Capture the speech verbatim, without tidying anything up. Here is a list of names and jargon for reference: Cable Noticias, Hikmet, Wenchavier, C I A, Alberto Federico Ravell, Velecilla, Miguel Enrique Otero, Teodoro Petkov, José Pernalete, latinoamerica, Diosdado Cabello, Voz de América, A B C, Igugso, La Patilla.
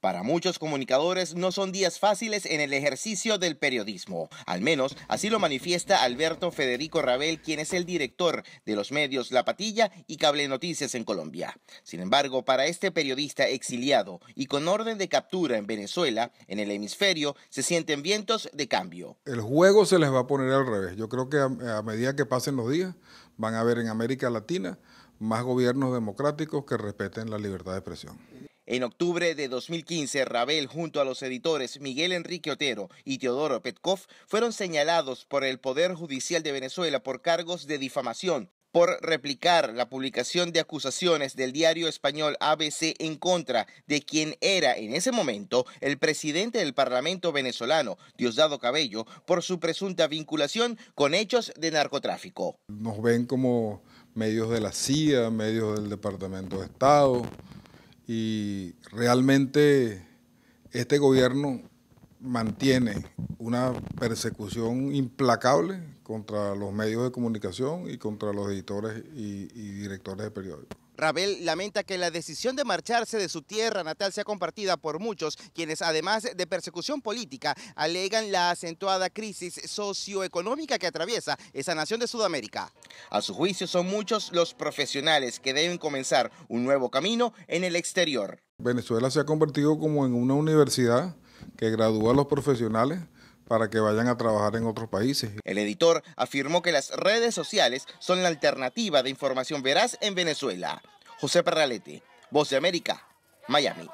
Para muchos comunicadores no son días fáciles en el ejercicio del periodismo, al menos así lo manifiesta Alberto Federico Ravell, quien es el director de los medios La Patilla y Cable Noticias en Colombia. Sin embargo, para este periodista exiliado y con orden de captura en Venezuela, en el hemisferio, se sienten vientos de cambio. El juego se les va a poner al revés. Yo creo que a, a medida que pasen los días van a haber en América Latina más gobiernos democráticos que respeten la libertad de expresión. En octubre de dos mil quince, Ravell junto a los editores Miguel Enrique Otero y Teodoro Petkov fueron señalados por el Poder Judicial de Venezuela por cargos de difamación, por replicar la publicación de acusaciones del diario español A B C en contra de quien era en ese momento el presidente del Parlamento venezolano, Diosdado Cabello, por su presunta vinculación con hechos de narcotráfico. Nos ven como medios de la C I A, medios del Departamento de Estado. Y realmente este gobierno mantiene una persecución implacable contra los medios de comunicación y contra los editores y, y directores de periódicos. Ravell lamenta que la decisión de marcharse de su tierra natal sea compartida por muchos, quienes además de persecución política, alegan la acentuada crisis socioeconómica que atraviesa esa nación de Sudamérica. A su juicio, son muchos los profesionales que deben comenzar un nuevo camino en el exterior. Venezuela se ha convertido como en una universidad que gradúa a los profesionales para que vayan a trabajar en otros países. El editor afirmó que las redes sociales son la alternativa de información veraz en Venezuela. José Pernalete, Voz de América, Miami.